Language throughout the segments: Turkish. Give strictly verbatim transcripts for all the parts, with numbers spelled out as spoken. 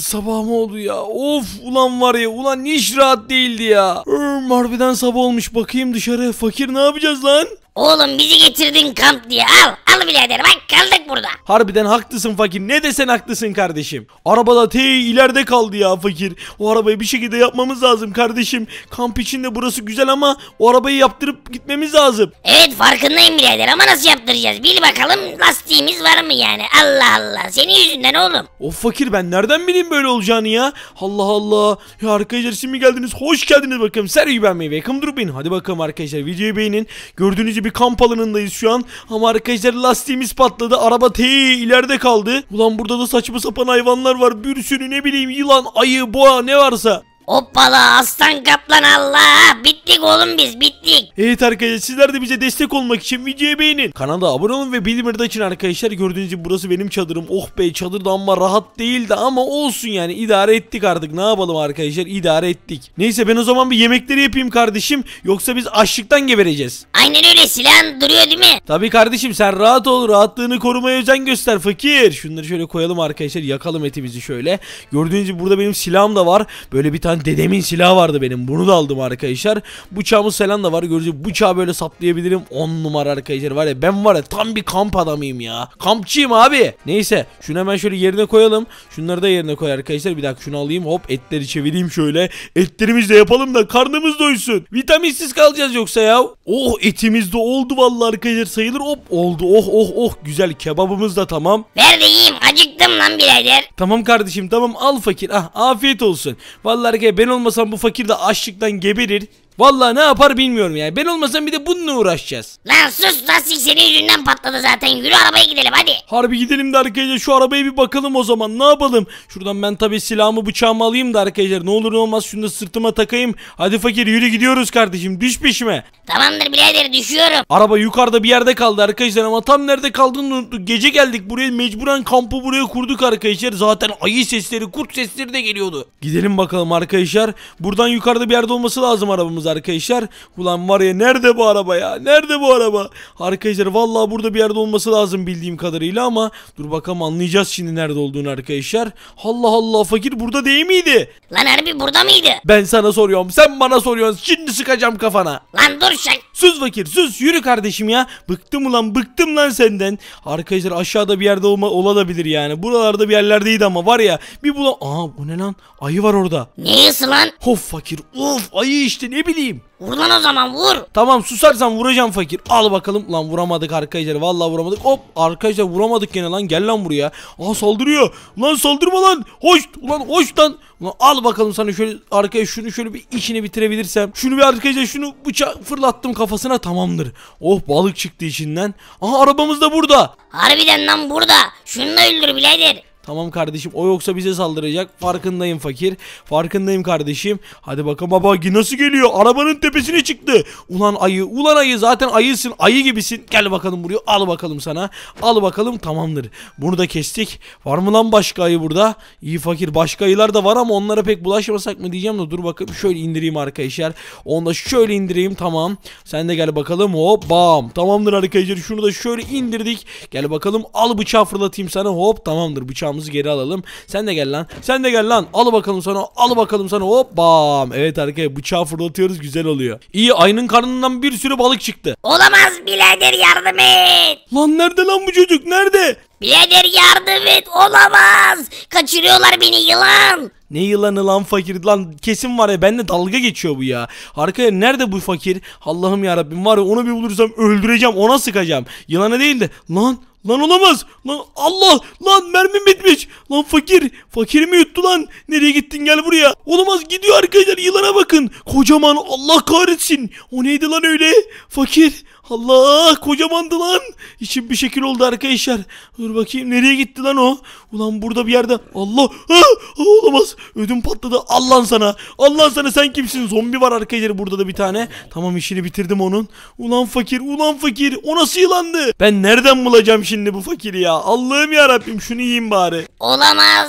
sabah mı oldu ya? Of ulan var ya, ulan hiç rahat değildi ya. Hırm, harbiden sabah olmuş, bakayım dışarı. Fakir ne yapacağız lan? Oğlum bizi getirdin kamp diye, al al birader, bak kaldık burada. Harbiden haklısın Fakir, ne desen haklısın kardeşim. Arabada te ileride kaldı ya Fakir. O arabayı bir şekilde yapmamız lazım kardeşim. Kamp içinde burası güzel ama o arabayı yaptırıp gitmemiz lazım. Evet farkındayım birader ama nasıl yaptıracağız? Bil bakalım lastiğimiz var mı yani? Allah Allah, senin yüzünden oğlum. Of Fakir, ben nereden bileyim böyle olacağını ya? Allah Allah ya arkadaşlar, şimdi geldiniz, hoş geldiniz bakalım. Sergi ben meyve yakın durup beyin. Hadi bakalım arkadaşlar, videoyu beğenin. Gördüğünüz gibi bir kamp alanındayız şu an ama arkadaşlar lastiğimiz patladı, araba te ileride kaldı. Ulan burada da saçma sapan hayvanlar var, bir sürü, ne bileyim, yılan, ayı, boğa, ne varsa. Hoppala aslan kaplan, Allah bittik oğlum, biz bittik. Evet arkadaşlar, sizler de bize destek olmak için videoyu beğenin, kanala abone olun ve bildirimleri açın arkadaşlar. Gördüğünüz gibi burası benim çadırım. Oh be, çadırda ama rahat değildi ama olsun yani, idare ettik artık, ne yapalım arkadaşlar, idare ettik. Neyse ben o zaman bir yemekleri yapayım kardeşim, yoksa biz açlıktan gebereceğiz. Aynen öyle, silahın duruyor değil mi? Tabii kardeşim, sen rahat ol, rahatlığını korumaya özen göster Fakir. Şunları şöyle koyalım arkadaşlar, yakalım etimizi şöyle. Gördüğünüz gibi burada benim silahım da var, böyle bir tane dedemin silahı vardı benim, bunu da aldım arkadaşlar. Bıçağımız falan da var, görüyorsunuz, bıçağı böyle saplayabilirim, on numara arkadaşlar. Var ya, ben var ya tam bir kamp adamıyım ya, kampçıyım abi. Neyse şunu hemen şöyle yerine koyalım, şunları da yerine koy arkadaşlar. Bir dakika şunu alayım, hop etleri çevireyim şöyle, etlerimizi de yapalım da karnımız doysun, vitaminsiz kalacağız yoksa ya. Oh etimiz de oldu vallahi arkadaşlar, sayılır, hop oldu, oh oh oh güzel, kebabımız da tamam. Ver de yiyeyim, acıktım lan birader. Tamam kardeşim tamam, al Fakir, ah afiyet olsun. Vallahi arkadaşlar ben olmasam bu Fakir de açlıktan geberir. Vallahi ne yapar bilmiyorum yani. Ben olmasam bir de bununla uğraşacağız. Lan sus, lastik senin yüzünden patladı zaten. Yürü arabaya gidelim hadi. Harbi gidelim de arkadaşlar, şu arabaya bir bakalım o zaman, ne yapalım. Şuradan ben tabii silahımı bıçağımı alayım da arkadaşlar, ne olur ne olmaz şunu da sırtıma takayım. Hadi Fakir yürü, gidiyoruz kardeşim, düş peşime. Tamamdır birader, düşüyorum. Araba yukarıda bir yerde kaldı arkadaşlar ama tam nerede kaldığını unuttuk. Gece geldik buraya, mecburen kampı buraya kurduk arkadaşlar. Zaten ayı sesleri, kurt sesleri de geliyordu. Gidelim bakalım arkadaşlar. Buradan yukarıda bir yerde olması lazım arabamız arkadaşlar. Ulan var ya, nerede bu araba ya? Nerede bu araba? Arkadaşlar vallahi burada bir yerde olması lazım bildiğim kadarıyla ama dur bakalım, anlayacağız şimdi nerede olduğunu arkadaşlar. Allah Allah, Fakir burada değil miydi? Lan harbi burada mıydı? Ben sana soruyorum, sen bana soruyorsun. Şimdi sıkacağım kafana. Lan dur sen. Sus Fakir sus, yürü kardeşim ya. Bıktım ulan, bıktım lan senden. Arkadaşlar aşağıda bir yerde olma olabilir yani. Buralarda bir yerlerdeydi ama var ya bir bulan. Aa bu ne lan? Ayı var orada. Neyse lan? Of Fakir of, ayı işte, ne bileyim. Vur lan o zaman, vur. Tamam susarsan vuracağım Fakir. Al bakalım. Lan vuramadık arkadaşlar, vallahi vuramadık. Hop arkadaşlar vuramadık gene lan. Gel lan buraya. Aa saldırıyor. Lan saldırma lan. Hoş ulan, hoş lan. Ulan al bakalım sana şöyle arkaya, şunu şöyle bir işini bitirebilirsem. Şunu bir arkadaşlar, şunu bıçak fırlattım kafasına, tamamdır. Oh balık çıktı içinden. Aha arabamız da burada. Harbiden lan burada. Şunu da öldür birader. Tamam kardeşim, o yoksa bize saldıracak. Farkındayım Fakir. Farkındayım kardeşim. Hadi bakalım baba, nasıl geliyor? Arabanın tepesine çıktı. Ulan ayı. Ulan ayı, zaten ayısın. Ayı gibisin. Gel bakalım buraya. Al bakalım sana. Al bakalım, tamamdır. Bunu da kestik. Var mı lan başka ayı burada? İyi Fakir, başka ayılar da var ama onlara pek bulaşmasak mı diyeceğim de dur bakayım. Şöyle indireyim arkadaşlar. Onu da şöyle indireyim, tamam. Sen de gel bakalım. Hop bam. Tamamdır arkadaşlar. Şunu da şöyle indirdik. Gel bakalım. Al bıçağı fırlatayım sana. Hop tamamdır. Bıçağım geri alalım. Sen de gel lan. Sen de gel lan. Al bakalım sana. Al bakalım sana. Hop bam. Evet arkadaşlar bıçağı fırlatıyoruz. Güzel oluyor. İyi, ayının karnından bir sürü balık çıktı. Olamaz birader, yardım et. Lan nerede lan bu çocuk? Nerede? Birader yardım et. Olamaz. Kaçırıyorlar beni yılan. Ne yılanı lan Fakir lan, kesin var ya benimle dalga geçiyor bu ya. Arkaya nerede bu Fakir? Allah'ım yarabbim, var ya onu bir bulursam öldüreceğim, ona sıkacağım. Yılanı değil de lan. Lan olamaz. Lan Allah. Lan mermim bitmiş. Lan Fakir. Fakirimi yuttu lan. Nereye gittin, gel buraya. Olamaz, gidiyor arkadaşlar. Yılana bakın. Kocaman, Allah kahretsin. O neydi lan öyle? Fakir. Allah kocamandı lan. İçim bir şekil oldu arkadaşlar. Dur bakayım nereye gitti lan o? Ulan burada bir yerde. Allah. Ha, olamaz. Ödüm patladı. Allah'ın sana. Allah'ın sana, sen kimsin? Zombi var arkadaşlar burada da bir tane. Tamam işini bitirdim onun. Ulan Fakir. Ulan Fakir. O nasıl yılandı? Ben nereden bulacağım şimdi bu Fakiri ya? Allah'ım yarabbim, şunu yiyeyim bari. Olamaz.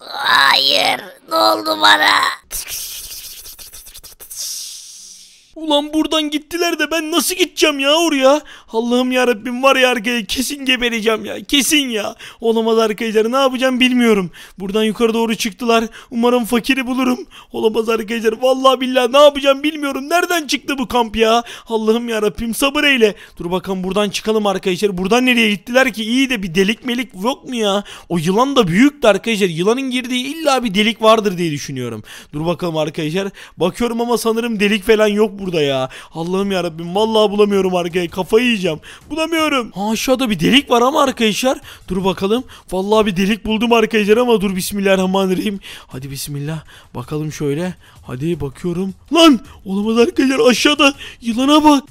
Hayır. Ne oldu bana? Ulan buradan gittiler de ben nasıl gideceğim ya oraya? Allah'ım yarabbim, var ya arkaya kesin gebereceğim ya, kesin ya. Olamaz arkadaşlar, ne yapacağım bilmiyorum. Buradan yukarı doğru çıktılar. Umarım fakiri bulurum. Olamaz arkadaşlar, vallahi billahi ne yapacağım bilmiyorum. Nereden çıktı bu kamp ya? Allah'ım yarabbim, sabır eyle. Dur bakalım buradan çıkalım arkadaşlar. Buradan nereye gittiler ki? İyi de bir delik melik yok mu ya? O yılan da büyüktü arkadaşlar. Yılanın girdiği illa bir delik vardır diye düşünüyorum. Dur bakalım arkadaşlar. Bakıyorum ama sanırım delik falan yok burada ya. Allah'ım yarabbim, vallahi bulamıyorum arkaya. Kafayı yiyeceğim. Bulamıyorum. Ha, aşağıda bir delik var ama arkadaşlar. Dur bakalım. Vallahi bir delik buldum arkadaşlar ama dur, bismillahirrahmanirrahim. Hadi bismillah. Bakalım şöyle. Hadi bakıyorum. Lan! Olamaz arkadaşlar, aşağıda. Yılana bak.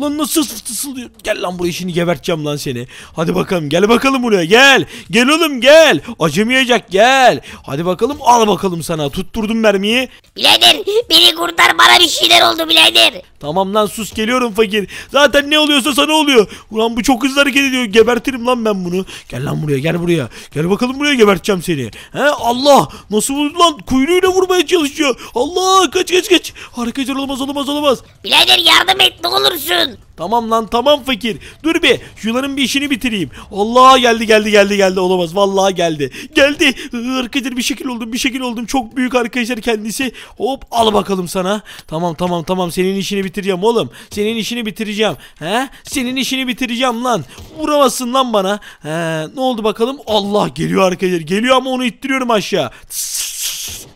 Lan nasıl fısıldıyor? Gel lan buraya, şimdi geberteceğim lan seni. Hadi bakalım, gel bakalım buraya, gel. Gel oğlum gel. Acımayacak, gel. Hadi bakalım, al bakalım sana. Tutturdum mermiyi. Birader beni kurtar, bana bir şeyler oldu birader. Tamam lan sus, geliyorum fakir. Zaten ne oluyorsa sana oluyor. Ulan bu çok hızlı hareket ediyor, gebertirim lan ben bunu. Gel lan buraya, gel buraya. Gel bakalım buraya, geberteceğim seni. He Allah, nasıl vurdu lan? Kuyruğuyla vurmaya çalışıyor. Allah, kaç kaç kaç. Hareket olmaz olmaz olmaz. Birader yardım et ne olursun. Tamam lan tamam fakir. Dur bir şuların bir işini bitireyim. Allah, geldi geldi geldi geldi. Olamaz vallahi, geldi. Geldi. Arkadaşlar bir şekil oldum bir şekil oldum. Çok büyük arkadaşlar kendisi. Hop, al bakalım sana. Tamam tamam tamam, senin işini bitireceğim oğlum. Senin işini bitireceğim. He? Senin işini bitireceğim lan. Vuramazsın lan bana. He, ne oldu bakalım? Allah, geliyor arkadaşlar. Geliyor ama onu ittiriyorum aşağı. Tıs.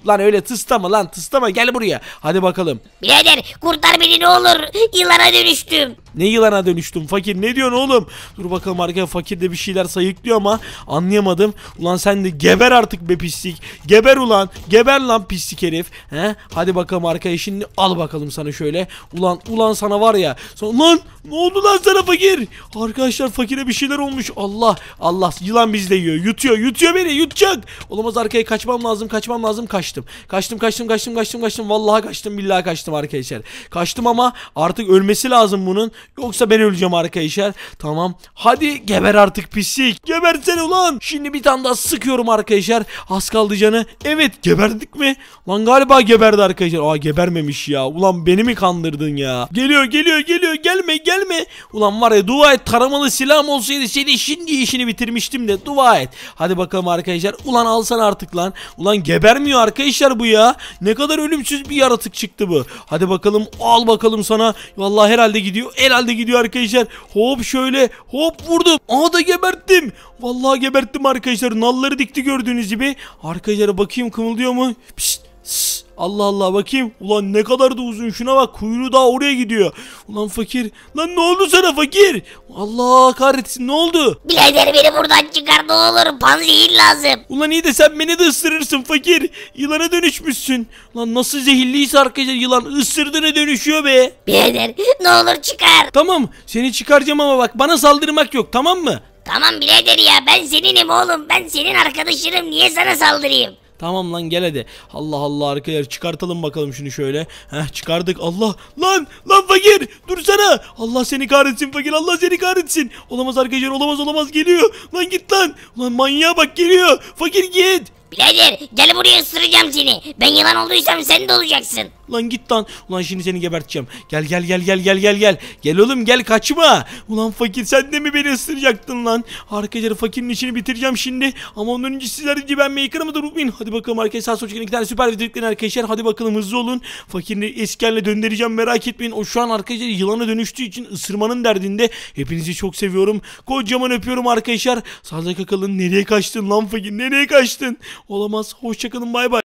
Lan öyle tıslama lan, tıslama, gel buraya. Hadi bakalım. Birader kurtar beni ne olur, yılana dönüştüm. Ne yılana dönüştüm fakir, ne diyorsun oğlum? Dur bakalım arkaya, fakir de bir şeyler sayıklıyor ama anlayamadım. Ulan sen de geber artık be pislik. Geber ulan, geber lan pislik herif. He? Hadi bakalım arkaya, şimdi al bakalım sana şöyle. Ulan ulan sana var ya. Lan ne oldu lan sana fakir? Arkadaşlar fakire bir şeyler olmuş. Allah Allah, yılan bizi de yiyor. Yutuyor yutuyor beni, yutacak. Olamaz, arkaya kaçmam lazım kaçmam lazım kaç. Kaçtım kaçtım kaçtım kaçtım kaçtım vallahi kaçtım billahi kaçtım arkadaşlar. Kaçtım ama artık ölmesi lazım bunun, yoksa ben öleceğim arkadaşlar. Tamam, hadi geber artık pislik, gebersene ulan. Şimdi bir tane daha sıkıyorum arkadaşlar, az kaldı canı. Evet, geberdik mi lan? Galiba geberdi arkadaşlar. Aa, gebermemiş ya. Ulan beni mi kandırdın ya? Geliyor geliyor geliyor, gelme gelme. Ulan var ya, dua et taramalı silahım olsaydı seni şimdi işini bitirmiştim de, dua et. Hadi bakalım arkadaşlar, ulan alsana artık lan. Ulan gebermiyor arkadaşlar arkadaşlar bu ya. Ne kadar ölümsüz bir yaratık çıktı bu. Hadi bakalım, al bakalım sana. Vallahi herhalde gidiyor. Herhalde gidiyor arkadaşlar. Hop şöyle. Hop vurdum. Aha da geberttim. Vallahi geberttim arkadaşlar. Nalları dikti gördüğünüz gibi. Arkadaşlar bakayım kımıldıyor mu? Pişt. Şşş. Allah Allah, bakayım. Ulan ne kadar da uzun, şuna bak, kuyruğu daha oraya gidiyor. Ulan fakir, lan ne oldu sana fakir? Allah kahretsin, ne oldu? Birader beni buradan çıkar ne olur, panzehir lazım. Ulan iyi de sen beni de ısırırsın fakir. Yılana dönüşmüşsün. Lan nasıl zehirliyse arkadaşlar yılan, ısırdığına dönüşüyor be. Birader ne olur çıkar. Tamam, seni çıkaracağım ama bak, bana saldırmak yok, tamam mı? Tamam birader ya, ben seninim oğlum, ben senin arkadaşınım, niye sana saldırayım? Tamam lan, gel hadi. Allah Allah, arkadaşlar çıkartalım bakalım şunu şöyle. Heh, çıkardık. Allah lan lan fakir, dursana. Allah seni kahretsin fakir, Allah seni kahretsin. Olamaz arkadaşlar, olamaz olamaz, geliyor. Lan git lan. Lan manyağa bak, geliyor. Fakir git. Birader gel buraya, ısıracağım seni. Ben yılan olduysam sen de olacaksın. Lan git lan. Ulan şimdi seni geberteceğim. Gel gel gel gel gel gel gel. Gel oğlum gel, kaçma. Ulan fakir, sen de mi beni ısıracaktın lan? Arkadaşlar fakirin işini bitireceğim şimdi. Ama ondan önce sizler önce ben meykanımı da unutmayın. Hadi bakalım arkadaşlar, sonuçta iki tane süper videoliklerin arkadaşlar. Hadi bakalım hızlı olun. Fakirini eski haline döndüreceğim, merak etmeyin. O şu an arkadaşlar yılana dönüştüğü için ısırmanın derdinde. Hepinizi çok seviyorum. Kocaman öpüyorum arkadaşlar. Sağlıcakla kalın. Nereye kaçtın lan fakir? Nereye kaçtın? Olamaz. Hoşçakalın, bay bay.